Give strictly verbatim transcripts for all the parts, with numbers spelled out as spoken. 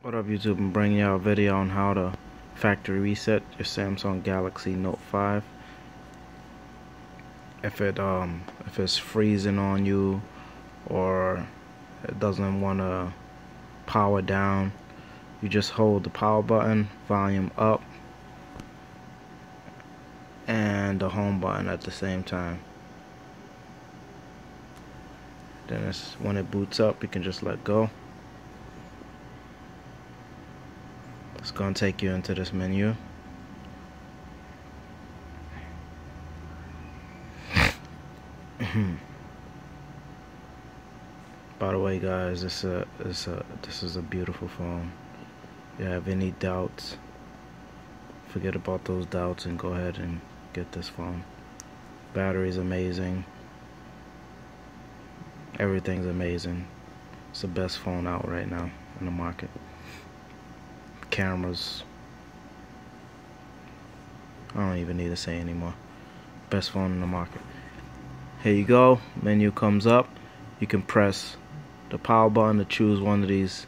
What up YouTube, I'm bringing y'all a video on how to factory reset your Samsung Galaxy Note five. If it um if it's freezing on you or it doesn't want to power down, you just hold the power button, volume up, and the home button at the same time. Then it's, when it boots up, you can just let go. It's going to take you into this menu. By the way, guys, this a this a this is a beautiful phone. If you have any doubts, forget about those doubts and go ahead and get this phone. Battery's amazing. Everything's amazing. It's the best phone out right now in the market. Cameras, I don't even need to say anymore. Best phone in the market. Here you go. Menu comes up. You can press the power button to choose one of these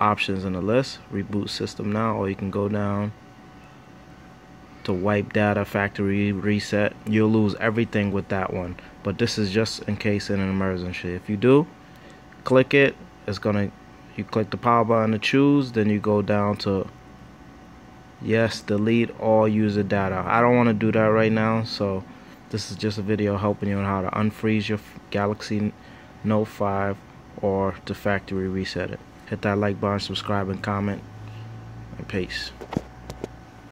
options in the list. Reboot system now, or you can go down to wipe data, factory reset. You'll lose everything with that one, but this is just in case in an emergency. If you do, click it. It's gonna. You click the power button to choose, then you go down to yes, delete all user data. I don't want to do that right now, so this is just a video helping you on how to unfreeze your Galaxy Note five or to factory reset it. Hit that like button, subscribe, and comment, and peace.